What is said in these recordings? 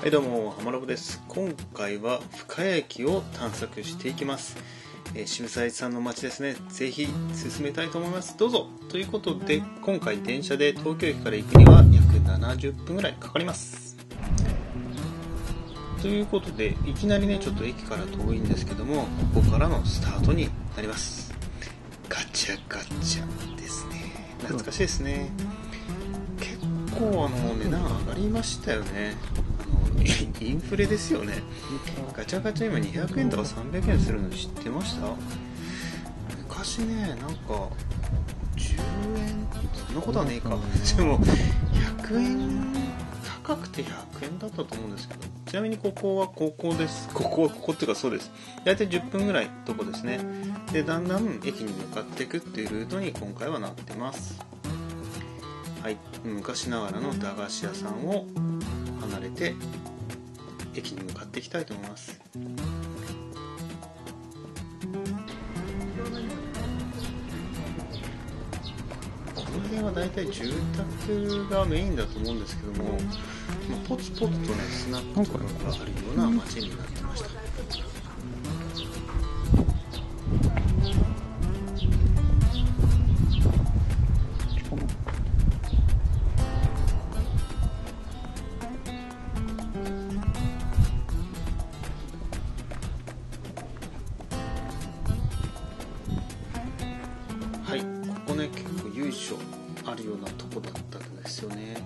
はいどうも、ハマロボです。今回は深谷駅を探索していきます。渋沢栄一さんの街ですね、ぜひ進めたいと思います。どうぞ。ということで、今回電車で東京駅から行くには約70分ぐらいかかります。ということで、いきなりねちょっと駅から遠いんですけども、ここからのスタートになります。ガチャガチャですね、懐かしいですね。結構値段上がりましたよね。インフレですよね。ガチャガチャ今200円とか300円するの知ってました？昔ね、なんか10円そんなことはねえか。でも100円高くて100円だったと思うんですけど、ちなみにここはここです。ここはここっていうか、そうです。大体10分ぐらいとこですね。で、だんだん駅に向かっていくっていうルートに今回はなってます。はい、昔ながらの駄菓子屋さんを離れて駅に向かっていきたいと思います。この辺は大体住宅がメインだと思うんですけども、ポツポツとねスナックとかがあるような街になってました。あるようなとこだったんですよね。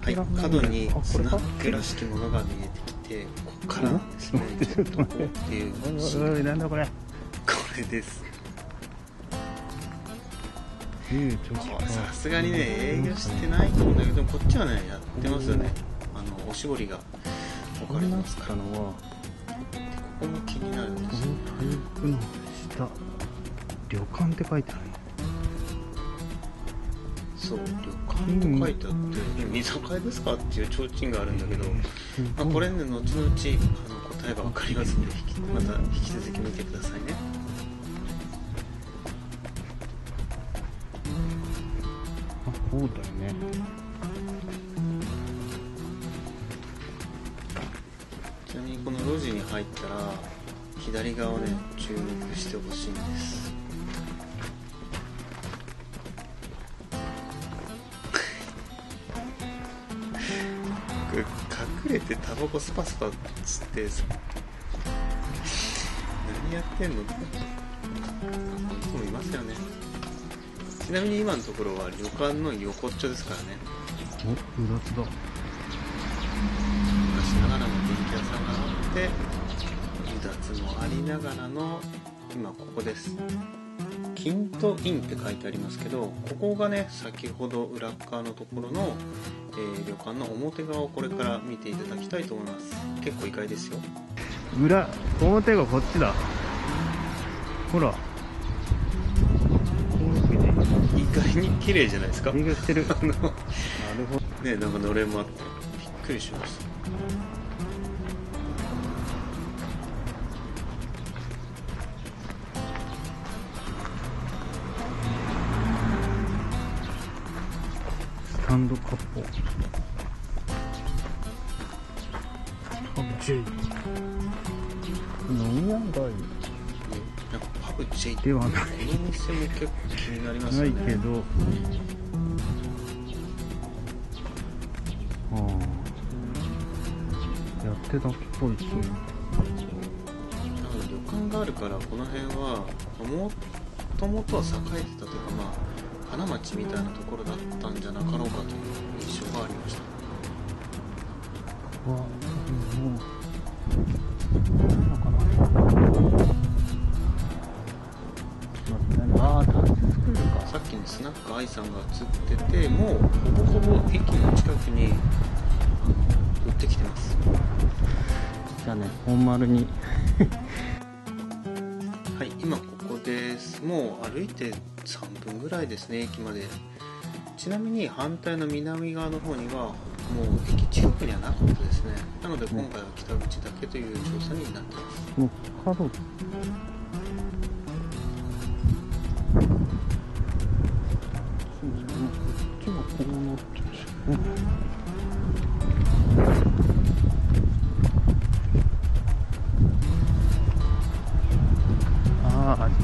はい、角にスナックらしきものが見えてきて、ここからなんですね。ちょっと待ってっていう。なんだこれ。これです。これさすがにね営業してないと思うんだけど、こっちはねやってますよね。おしぼりが置かれますから。ここも気になるんですよね。この下、旅館って書いてある。そう、旅館と書いてあって、居酒屋ですかっていう提灯があるんだけど、これね、後々答えが分かりますので、また引き続き見てくださいね。あ、そうだよね。ちなみにこの路地に入ったら、左側をね、注目してほしいんです。隠れてタバコスパスパ吸ってさ、何やってんのって人もいますよね。ちなみに今のところは旅館の横っちょですからね。お、裏つだ。昔ながらの電気屋さんがあって、離脱もありながらの今ここです。金と銀って書いてありますけど、ここがね先ほど裏側のところの、旅館の表側をこれから見ていただきたいと思います。結構意外ですよ。裏表がこっちだ。ほら、意外に綺麗じゃないですか。意外してる。なるほどね。なんかのれんもあってびっくりしました。ハンドカップ。パブ J。何やんだい。なんかパブ J ではない。この店も結構気になりますよね。ないけど。ああ。やってたっぽいし。旅館があるから、この辺はもともとは栄えてたというか、まあ。花街みたいなところだったんじゃなかろうかという印象がありました。うわ、あ、さっきのスナック愛さんが映ってて、もうほぼほぼ駅の近くに持ってきてます。じゃあね、本丸にはい、今ここです。もう歩いて3分ぐらいですね、駅まで。ちなみに反対の南側の方にはもう駅近くにはなかったですね。なので今回は北口だけという調査になっています。もう角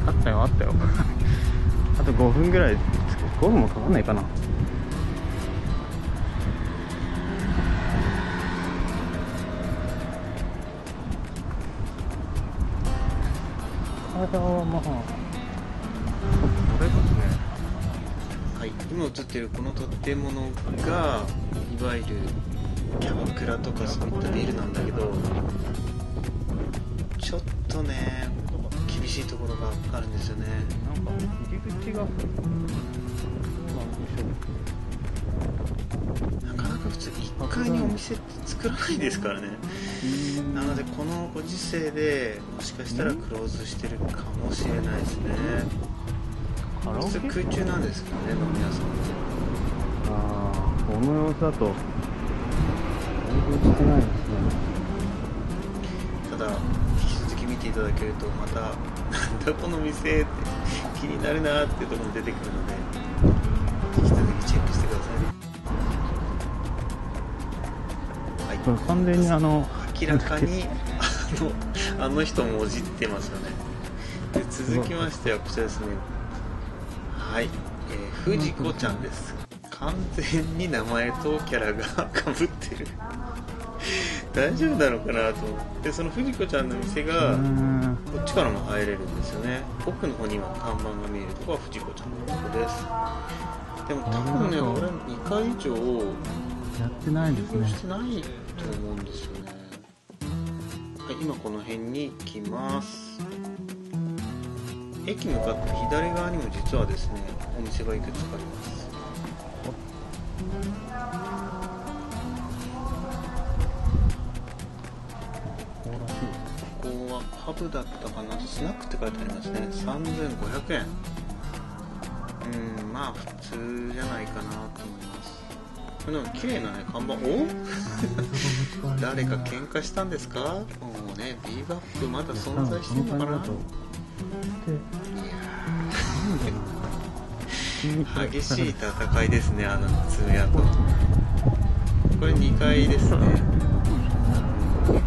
あったよあと5分ぐらい、5分もかかんないかな。体はまあこれですね。はい、今映っているこの建物がいわゆるキャバクラとかそういったビルなんだけど、ちょっとね厳しいところがあるんですよね。なんか入り口がどうなんでしょう。なかなか普通1階にお店って作らないですからね。なのでこのご時世でもしかしたらクローズしてるかもしれないですね。普通空中なんですけどね、飲み屋さん。ああ、この様子だと全然してないですね。ただ見ていただけるとまたなんだこの店って気になるなーっていうところも出てくるので、引き続きチェックしてください。はい、完全に明らかにあの人もおじってますよね。で、続きましてはこちらですね。はい、藤子ちゃんです。完全に名前とキャラがかぶってる大丈夫なのかなと思って。その藤子ちゃんの店がこっちからも入れるんですよね。奥の方に今看板が見えるとこは藤子ちゃんのとこです。でも多分ね、俺2回以上やってないですね。してないと思うんですよね。はい、今この辺に来ます。駅向かって左側にも実はですね、お店がいくつかあります。ハブだったかな、スナックって書いてありますね。3500円。まあ普通じゃないかなと思います。これでも綺麗なね、看板。お誰か喧嘩したんですか。もうね、ビーバップまだ存在してるのかなと。いや激しい戦いですね、あの普通やと。これ2階ですね。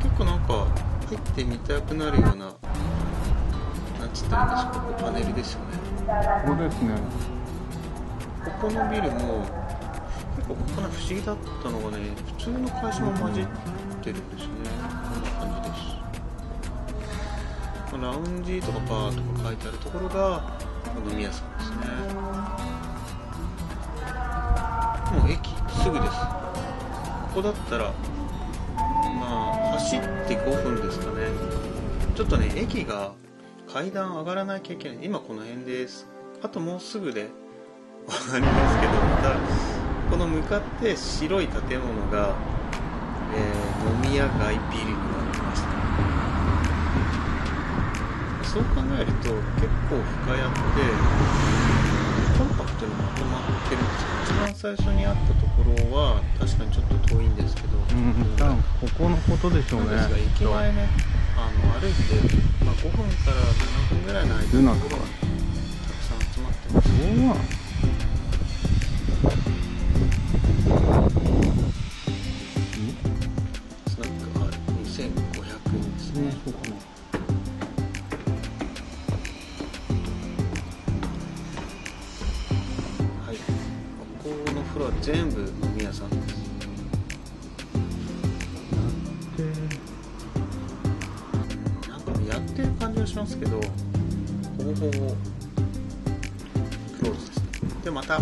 結構なんか入ってみたくなるような、なんつったらいいんでしょう、パネルですよね。ここですね。ここのビルも結構こんな不思議だったのがね、普通の会社も混じってるんですよね。こんな感じです。ラウンジとかバーとか書いてあるところが飲み屋さんですね。もう駅すぐです。ここだったら走って5分ですかね。ちょっとね、駅が階段上がらなきゃいけない。今この辺です。あともうすぐで分かりますけど、またこの向かって白い建物が、飲み屋街ビルになってました。そう考えると結構深谷でコンパクトにまとまってるんですよ。一番最初にあったところは確かにちょっと遠いんですけど、多分ここのことでしょうね。なんですが、駅前ね、歩いて、5分から7分ぐらいの間にたくさん集まってます。スナックがある。2500円ですね。そうかね。はい、ここのフロア全部飲み屋さんです。しますけど、ほぼほぼクローズですね。でまた